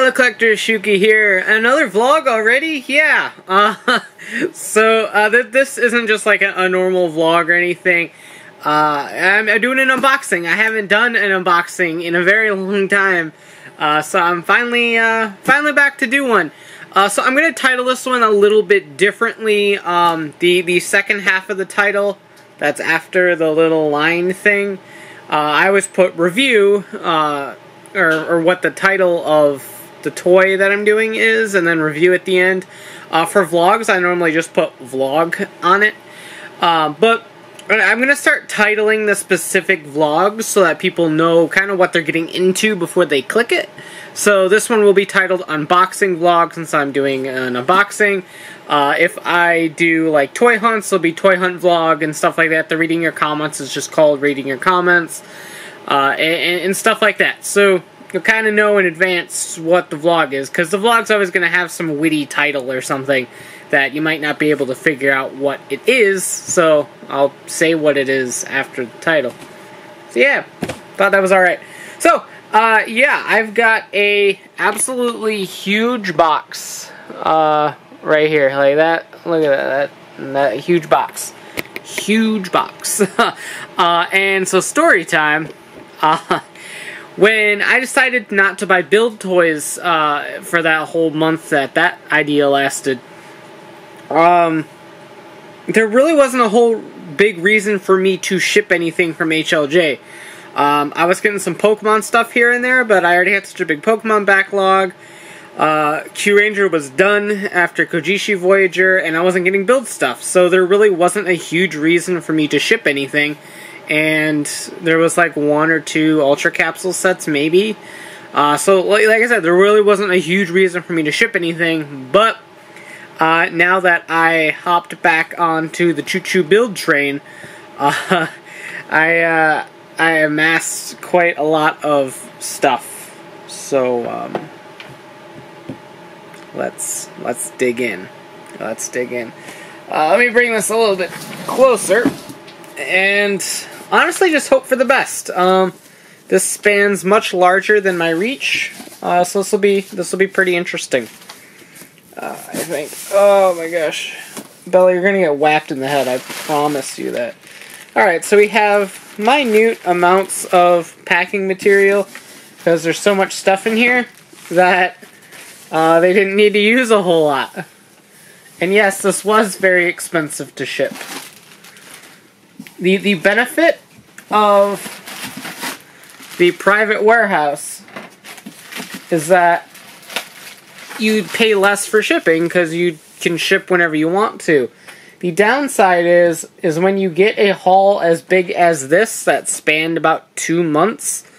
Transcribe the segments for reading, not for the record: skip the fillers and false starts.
Hello collectors, Shuki here. Another vlog already? Yeah. So this isn't just like a normal vlog or anything. I'm doing an unboxing. I haven't done an unboxing in a very long time. So I'm finally back to do one. So I'm going to title this one a little bit differently. The second half of the title, that's after the little line thing, I always put review, or what the title of the toy that I'm doing is, and then review at the end. For vlogs, I normally just put vlog on it. But I'm going to start titling the specific vlogs so that people know kind of what they're getting into before they click it. So this one will be titled Unboxing Vlog since I'm doing an unboxing. If I do like toy hunts, it'll be Toy Hunt Vlog and stuff like that. The Reading Your Comments is just called Reading Your Comments. And stuff like that. So you'll kind of know in advance what the vlog is, because the vlog's always going to have some witty title or something that you might not be able to figure out what it is, so I'll say what it is after the title. So yeah, thought that was alright. So, yeah, I've got a absolutely huge box right here, like that. Look at that huge box. Huge box. And so story time. When I decided not to buy build toys for that whole month that idea lasted, there really wasn't a whole big reason for me to ship anything from HLJ. I was getting some Pokemon stuff here and there, but I already had such a big Pokemon backlog. Kyuranger was done after Kojishi Voyager, and I wasn't getting build stuff, so there really wasn't a huge reason for me to ship anything. And there was like one or two Ultra Capsule sets, maybe. So, like I said, there really wasn't a huge reason for me to ship anything. But now that I hopped back onto the choo-choo build train, I amassed quite a lot of stuff. So let's dig in. Let's dig in. Let me bring this a little bit closer. And honestly, just hope for the best. This span's much larger than my reach, so this will be pretty interesting. I think. Oh my gosh, Bella, you're gonna get whacked in the head. I promise you that. All right, so we have minute amounts of packing material because there's so much stuff in here that they didn't need to use a whole lot. And yes, this was very expensive to ship. The benefit of the private warehouse is that you'd pay less for shipping because you can ship whenever you want to. The downside is when you get a haul as big as this that spanned about 2 months,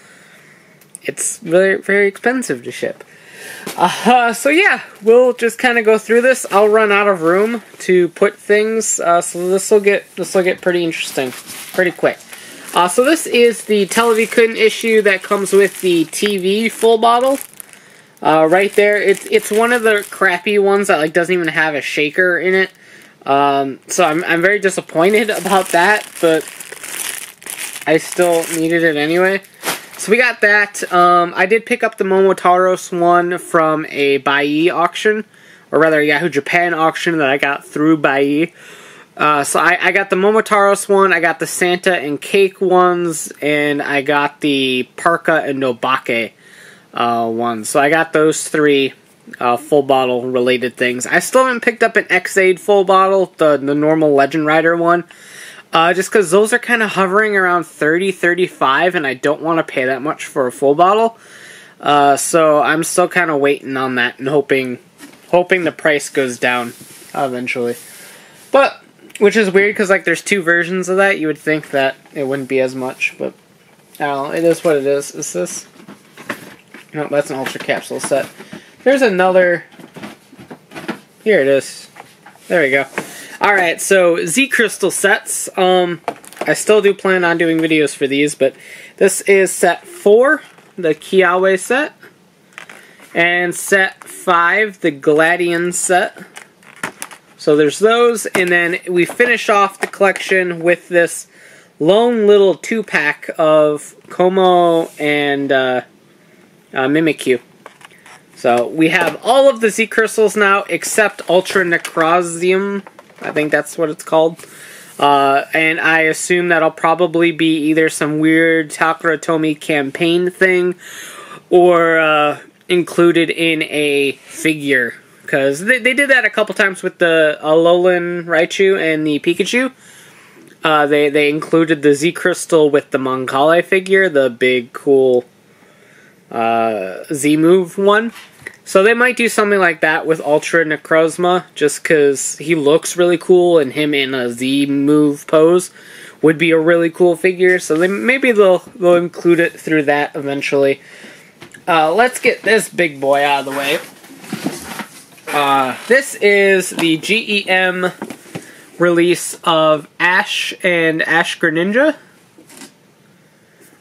it's really very expensive to ship. So yeah, we'll just kind of go through this. I'll run out of room to put things, so this will get pretty interesting, pretty quick. So this is the Televicon issue that comes with the TV full bottle. Right there, it's one of the crappy ones that like doesn't even have a shaker in it. So I'm very disappointed about that, but I still needed it anyway. So we got that. I did pick up the Momotaros one from a Baiyi auction, or rather a Yahoo! Japan auction that I got through Baiyi. So I got the Momotaros one, I got the Santa and Cake ones, and I got the Parka and Nobake ones. So I got those three full bottle related things. I still haven't picked up an X-Aid full bottle, the normal Legend Rider one. Just because those are kind of hovering around $30, $35, and I don't want to pay that much for a full bottle. So I'm still kind of waiting on that and hoping the price goes down eventually. But, which is weird because like there's two versions of that. You would think that it wouldn't be as much, but I don't know. It is what it is. Is this? No, that's an Ultra Capsule set. There's another. Here it is. There we go. Alright, so Z-Crystal sets. I still do plan on doing videos for these, but this is set 4, the Kiawe set. And set 5, the Gladian set. So there's those, and then we finish off the collection with this lone little 2-pack of Como and Mimikyu. So we have all of the Z-Crystals now except Ultra Necrozium. I think that's what it's called. And I assume that'll probably be either some weird Takaratomi campaign thing or included in a figure. Because they did that a couple times with the Alolan Raichu and the Pikachu. They included the Z-Crystal with the Moncolle figure, the big, cool Z-Move one. So they might do something like that with Ultra Necrozma, just because he looks really cool, and him in a Z-Move pose would be a really cool figure. So maybe they'll include it through that eventually. Let's get this big boy out of the way. This is the G.E.M. release of Ash and Ash Greninja.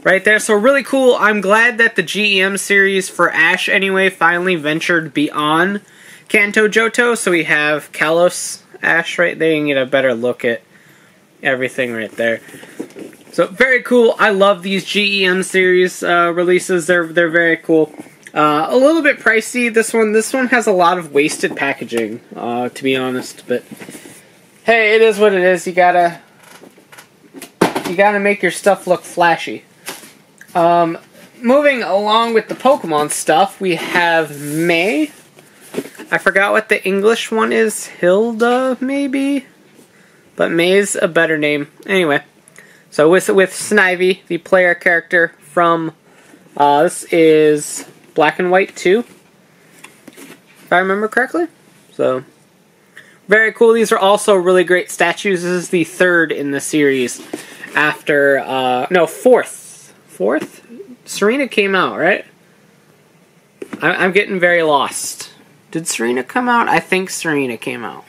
Right there, so really cool. I'm glad that the G.E.M. series for Ash, anyway, finally ventured beyond Kanto Johto. So we have Kalos Ash right there. You can get a better look at everything right there. So very cool. I love these G.E.M. series releases. They're very cool. A little bit pricey, this one. This one has a lot of wasted packaging, to be honest. But hey, it is what it is. You gotta make your stuff look flashy. Moving along with the Pokemon stuff, we have May. I forgot what the English one is. Hilda, maybe? But May's a better name. Anyway, so with Snivy, the player character from, this is Black and White 2, if I remember correctly. So, very cool. These are also really great statues. This is the third in the series after, no, fourth? Serena came out, right? I'm getting very lost. Did Serena come out? I think Serena came out.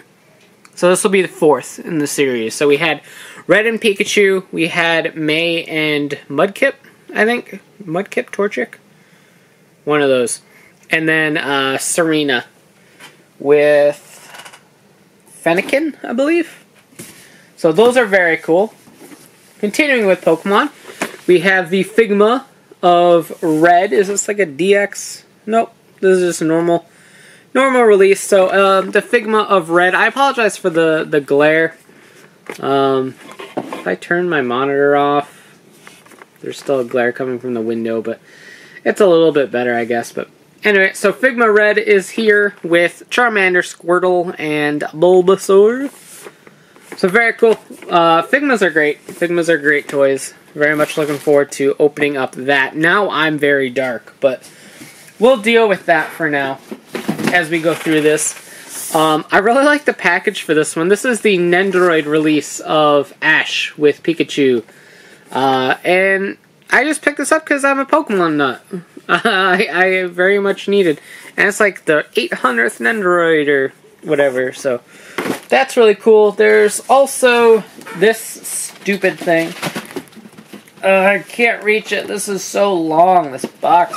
So this will be the fourth in the series. So we had Red and Pikachu. We had May and Mudkip, I think. Mudkip, Torchic? One of those. And then Serena with Fennekin, I believe. So those are very cool. Continuing with Pokemon. We have the Figma of Red. Is this like a DX? Nope. This is just a normal release. So the Figma of Red. I apologize for the glare. If I turn my monitor off, there's still a glare coming from the window, but it's a little bit better, I guess. But anyway, so Figma Red is here with Charmander, Squirtle, and Bulbasaur. So very cool. Figmas are great. Figmas are great toys. Very much looking forward to opening up that. Now I'm very dark, but we'll deal with that for now as we go through this. I really like the package for this one. This is the Nendoroid release of Ash with Pikachu. And I just picked this up because I'm a Pokemon nut. I very much needed. And it's like the 800th Nendoroid or whatever, so that's really cool. There's also this stupid thing. I can't reach it. This is so long, this box.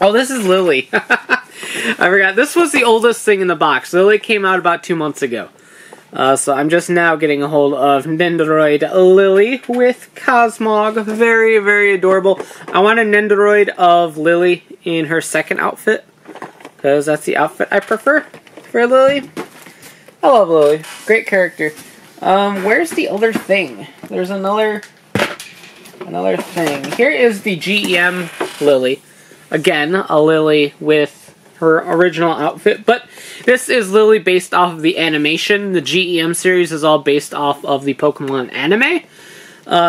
Oh, this is Lillie. I forgot. This was the oldest thing in the box. Lillie came out about 2 months ago. So I'm just now getting a hold of Nendoroid Lillie with Cosmog. Very, very adorable. I want a Nendoroid of Lillie in her second outfit, because that's the outfit I prefer for Lillie. I love Lillie. Great character. Where's the other thing? There's another thing. Here is the G.E.M. Lillie. Again, a Lillie with her original outfit, but this is Lillie based off of the animation. The G.E.M. series is all based off of the Pokemon anime.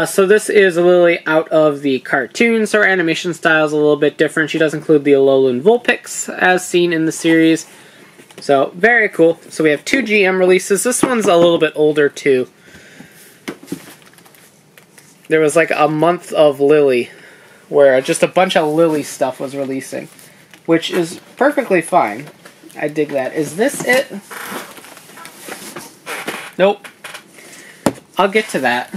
So this is Lillie out of the cartoon, so her animation style is a little bit different. She does include the Alolan Vulpix, as seen in the series. So, very cool. So we have two G.E.M. releases. This one's a little bit older, too. There was like a month of Lillie where just a bunch of Lillie stuff was releasing, which is perfectly fine. I dig that. Is this it? Nope. I'll get to that.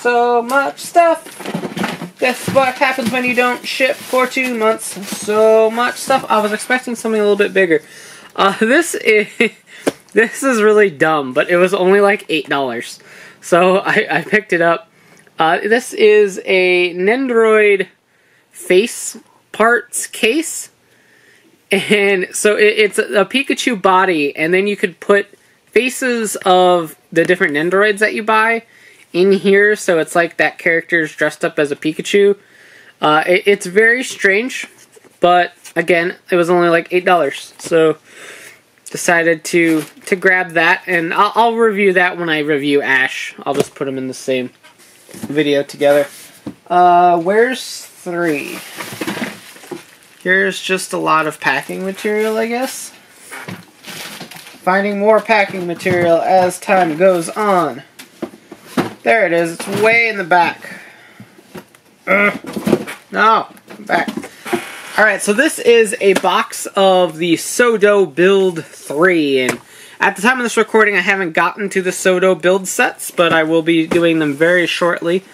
So much stuff. That's what happens when you don't ship for 2 months. So much stuff. I was expecting something a little bit bigger. This is really dumb, but it was only like $8. So I picked it up. This is a Nendoroid face parts case. And so it's a Pikachu body, and then you could put faces of the different Nendoroids that you buy in here, so it's like that character's dressed up as a Pikachu. It's very strange, but again, it was only like $8, so decided to grab that, and I'll review that when I review Ash. I'll just put them in the same video together. Where's 3? Here's just a lot of packing material, I guess. Finding more packing material as time goes on. There it is. It's way in the back. No, I'm back. Alright, so this is a box of the Sodo Build 3, and at the time of this recording I haven't gotten to the Sodo Build sets, but I will be doing them very shortly.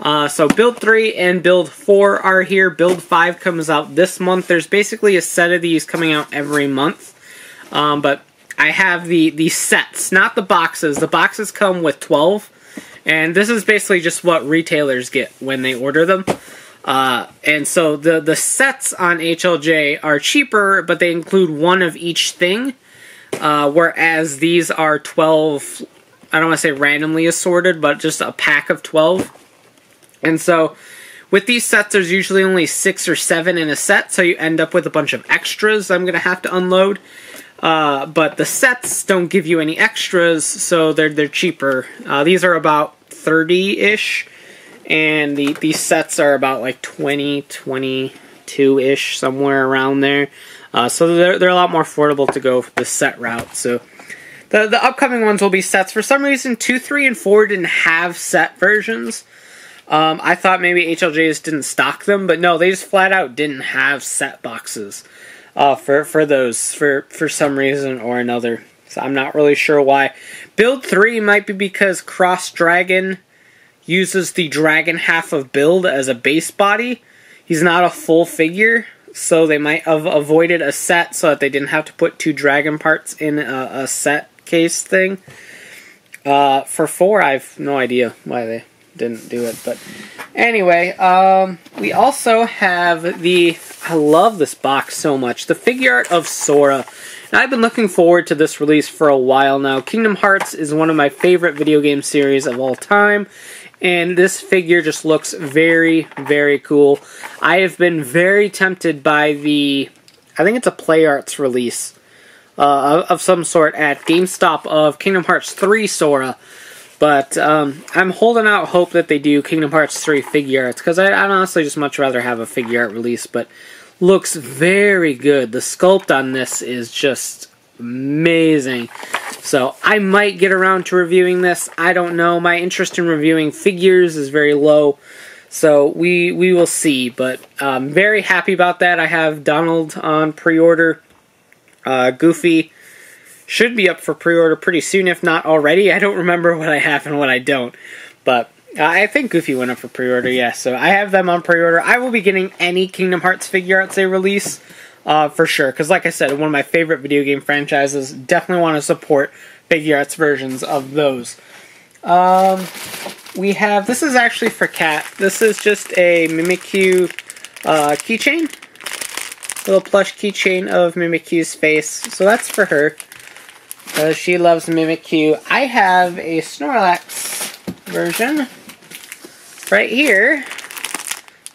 So Build 3 and Build 4 are here. Build 5 comes out this month. There's basically a set of these coming out every month, but I have the sets, not the boxes. The boxes come with 12, and this is basically just what retailers get when they order them. And so the sets on HLJ are cheaper, but they include one of each thing, whereas these are 12, I don't want to say randomly assorted, but just a pack of 12. And so with these sets, there's usually only 6 or 7 in a set, so you end up with a bunch of extras I'm going to have to unload. But the sets don't give you any extras, so they're cheaper. These are about 30-ish, and these sets are about like 20, 22-ish, somewhere around there. So they're a lot more affordable to go the set route. So the upcoming ones will be sets. For some reason, 2, 3, and 4 didn't have set versions. I thought maybe HLJs didn't stock them, but no, they just flat out didn't have set boxes for those for some reason or another. So I'm not really sure why. Build 3 might be because Cross Dragon uses the dragon half of Build as a base body. He's not a full figure, so they might have avoided a set so that they didn't have to put 2 dragon parts in a set case thing. For 4, I have no idea why they didn't do it, but anyway, we also have I love this box so much, the Figure Art of Sora. Now, I've been looking forward to this release for a while now. Kingdom Hearts is one of my favorite video game series of all time, and this figure just looks very, very cool. I have been very tempted by I think it's a Play Arts release of some sort at GameStop of Kingdom Hearts 3 Sora. But I'm holding out hope that they do Kingdom Hearts 3 Figure Arts, because I'd honestly just much rather have a Figure Art release, but looks very good. The sculpt on this is just amazing. So I might get around to reviewing this. I don't know. My interest in reviewing figures is very low, so we will see. But I'm very happy about that. I have Donald on pre-order, Goofy should be up for pre-order pretty soon, if not already. I don't remember what I have and what I don't. But I think Goofy went up for pre-order, yeah. So I have them on pre-order. I will be getting any Kingdom Hearts Figure Arts they release for sure. Because like I said, one of my favorite video game franchises. Definitely want to support Figure Arts versions of those. We have... This is actually for Cat. This is just a Mimikyu keychain. Little plush keychain of Mimikyu's face. So that's for her. She loves Mimikyu. I have a Snorlax version right here.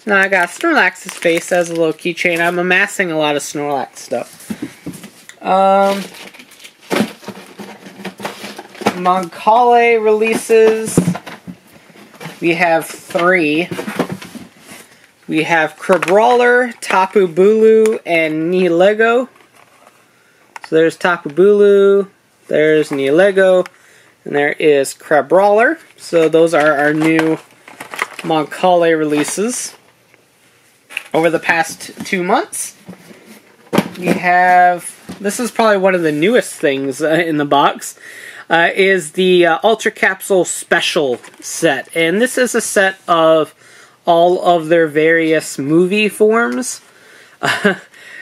Now I got Snorlax's face as a little keychain. I'm amassing a lot of Snorlax stuff. Moncolle releases. We have 3. We have Krabrawler, Tapu Bulu, and Ni Lego. So there's Tapu Bulu. There's Ni Lego, and there is Krabrawler. So those are our new Moncolle releases over the past 2 months. We have, this is probably one of the newest things in the box, is the Ultra Capsule Special set. And this is a set of all of their various movie forms.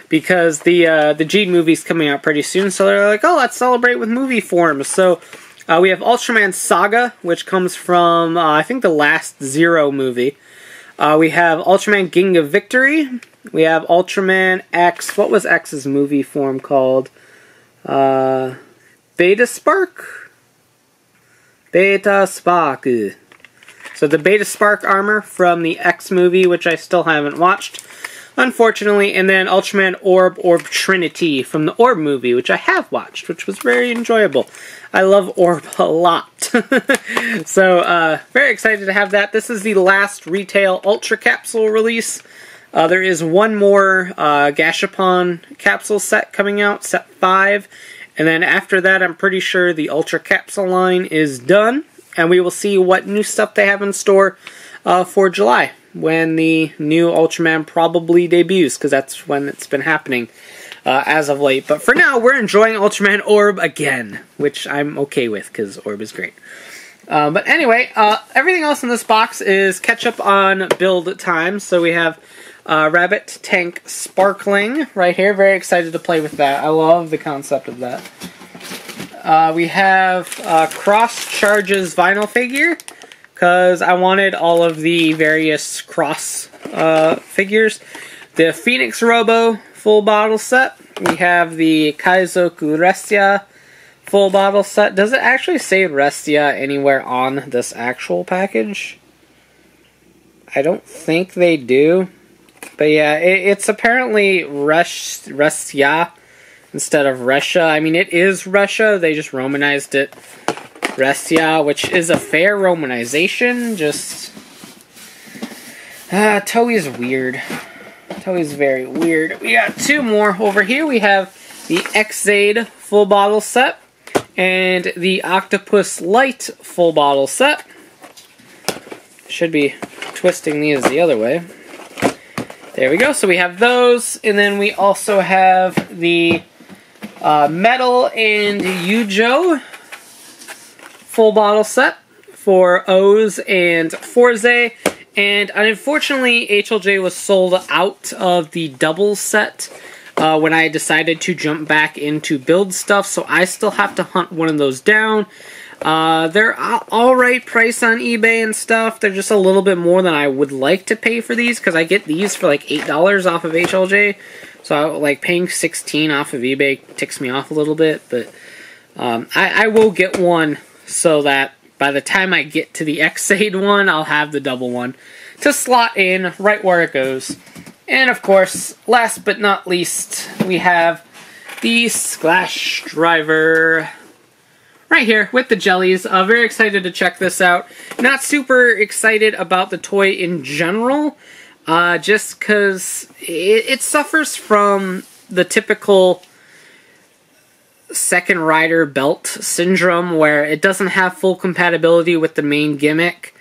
Because the G.E.M. movie's coming out pretty soon, so they're like, oh, let's celebrate with movie forms. So we have Ultraman Saga, which comes from, I think, the last Zero movie. We have Ultraman Ginga Victory. We have Ultraman X. What was X's movie form called? Beta Spark? Beta Spark. So the Beta Spark armor from the X movie, which I still haven't watched, unfortunately. And then Ultraman Orb, Orb Trinity from the Orb movie, which I have watched, which was very enjoyable. I love Orb a lot. So, very excited to have that. This is the last retail Ultra Capsule release. There is one more Gashapon capsule set coming out, set 5. And then after that, I'm pretty sure the Ultra Capsule line is done. And we will see what new stuff they have in store for July, when the new Ultraman probably debuts, because that's when it's been happening as of late. But for now, we're enjoying Ultraman Orb again, which I'm okay with, because Orb is great. But anyway, everything else in this box is catch-up on build time. So we have Rabbit Tank Sparkling right here. Very excited to play with that. I love the concept of that. We have Cross Charges vinyl figure, because I wanted all of the various Cross figures. The Phoenix Robo full bottle set. We have the Kaizoku Restia full bottle set. Does it actually say Restia anywhere on this actual package? I don't think they do. But yeah, it's apparently Restia instead of Russia. I mean, it is Russia. They just Romanized it. Restia, which is a fair Romanization, just... Toei's weird. Toei's very weird. We got two more over here. We have the X-Aid full bottle set and the Octopus Light full bottle set. Should be twisting these the other way. There we go. So we have those, and then we also have the Metal and Yujo full bottle set for O's and Forze, and unfortunately HLJ was sold out of the double set when I decided to jump back into build stuff, so I still have to hunt one of those down. They're alright price on eBay and stuff. They're just a little bit more than I would like to pay for these, because I get these for like $8 off of HLJ, so like paying $16 off of eBay ticks me off a little bit, but I will get one, so that by the time I get to the X-Aid one, I'll have the double one to slot in right where it goes. And of course, last but not least, we have the Splash Driver right here with the jellies. Very excited to check this out. Not super excited about the toy in general, just because it suffers from the typical second rider belt syndrome, where it doesn't have full compatibility with the main gimmick,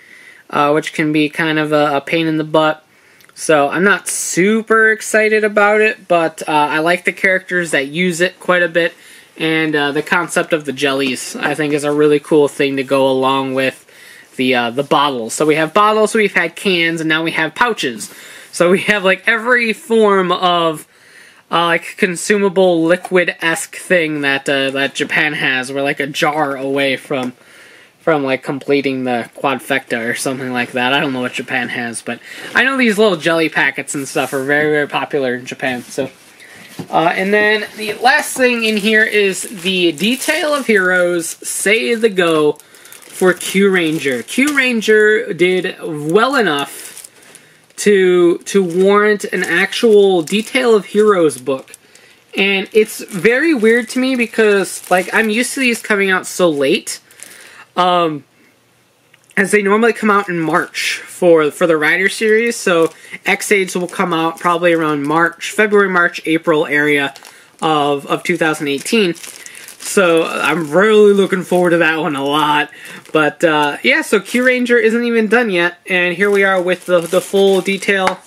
which can be kind of a pain in the butt. So I'm not super excited about it, but I like the characters that use it quite a bit, and the concept of the jellies I think is a really cool thing to go along with the bottles. So we have bottles, we've had cans, and now we have pouches. So we have like every form of like consumable liquid-esque thing that that Japan has. We're like a jar away from like completing the quadfecta or something like that. I don't know what Japan has, but I know these little jelly packets and stuff are very, very popular in Japan. So, and then the last thing in here is the Detail of Heroes Say the Go for Kyuranger. Kyuranger did well enough to warrant an actual Detail of Heroes book. And it's very weird to me because, like, I'm used to these coming out so late, as they normally come out in March for the Rider series. So X-Aids will come out probably around March, February, March, April area of 2018. So I'm really looking forward to that one a lot. But yeah, so Kyuranger isn't even done yet, and here we are with the full detail,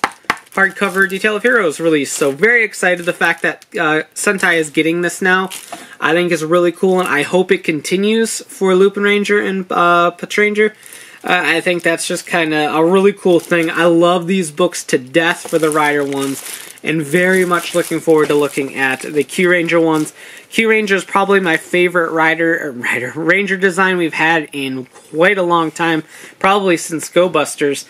hardcover Detail of Heroes release. So very excited. The fact that Sentai is getting this now, I think is really cool, and I hope it continues for Lupinranger and Patranger. I think that's just kind of a really cool thing. I love these books to death for the Rider ones, and very much looking forward to looking at the Kyuranger ones. Kyuranger is probably my favorite Ranger design we've had in quite a long time, probably since Go Busters.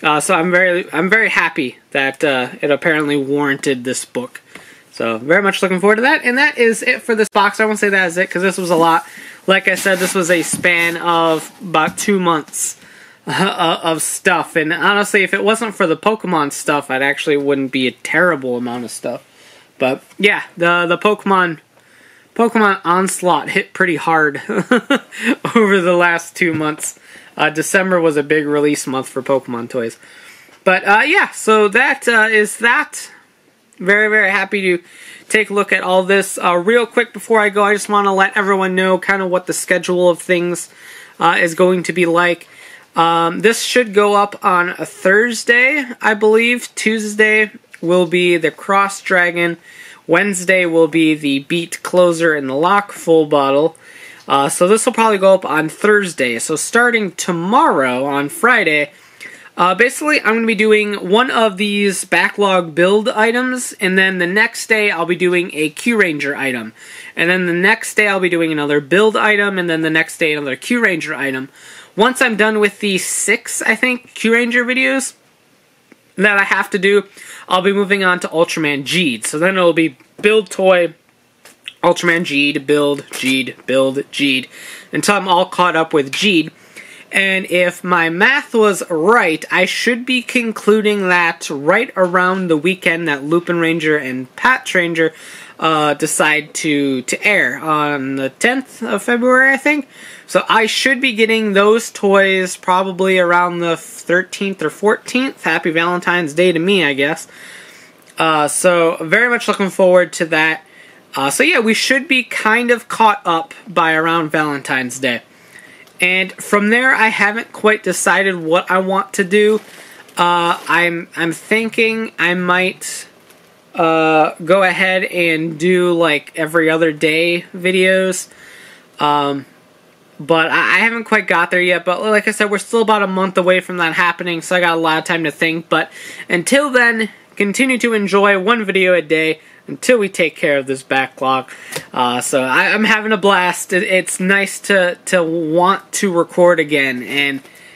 So I'm very happy that it apparently warranted this book. So very much looking forward to that. And that is it for this box. I won't say that is it because this was a lot. Like I said, this was a span of about 2 months of stuff. And honestly, if it wasn't for the Pokemon stuff, I'd actually wouldn't be a terrible amount of stuff. But yeah, the Pokemon onslaught hit pretty hard over the last 2 months. December was a big release month for Pokemon toys. But yeah, so that is that. Very happy to take a look at all this. Real quick before I go, I just want to let everyone know kind of what the schedule of things is going to be like. This should go up on a Thursday, I believe. Tuesday will be the Cross Dragon. Wednesday will be the Beat Closer and the Lock Full Bottle. So this will probably go up on Thursday. So starting tomorrow, on Friday, basically I'm going to be doing one of these backlog build items, and then the next day I'll be doing a Kyuranger item. And then the next day I'll be doing another build item, and then the next day another Kyuranger item. Once I'm done with the 6, I think, Kyuranger videos that I have to do, I'll be moving on to Ultraman G.E.M. So then it'll be build toy, Ultraman G.E.M., build, G.E.M., build, G.E.M., until I'm all caught up with G.E.M. And if my math was right, I should be concluding that right around the weekend that Lupin Ranger and Pat Ranger decide to air on the 10th of February, I think. So I should be getting those toys probably around the 13th or 14th. Happy Valentine's Day to me, I guess. So very much looking forward to that. So yeah, we should be kind of caught up by around Valentine's Day. And from there, I haven't quite decided what I want to do. I'm thinking I might go ahead and do like every other day videos. But I haven't quite got there yet. But like I said, we're still about a month away from that happening, so I got a lot of time to think. But until then, continue to enjoy one video a day until we take care of this backlog. So I'm having a blast. It's nice to want to record again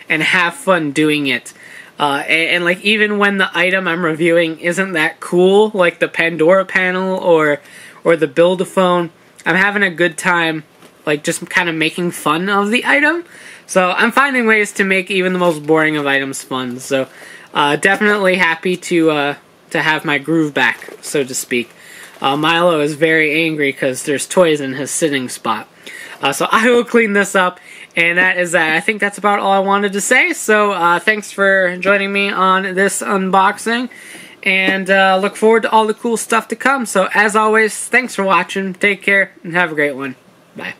and have fun doing it. And like even when the item I'm reviewing isn't that cool, like the Pandora panel or the Build-A-Phone, I'm having a good time, like just kind of making fun of the item. So I'm finding ways to make even the most boring of items fun. So definitely happy to have my groove back, so to speak. Milo is very angry because there's toys in his sitting spot. So I will clean this up, and that is that. I think that's about all I wanted to say, so thanks for joining me on this unboxing, and look forward to all the cool stuff to come. So as always, thanks for watching, take care, and have a great one. Bye.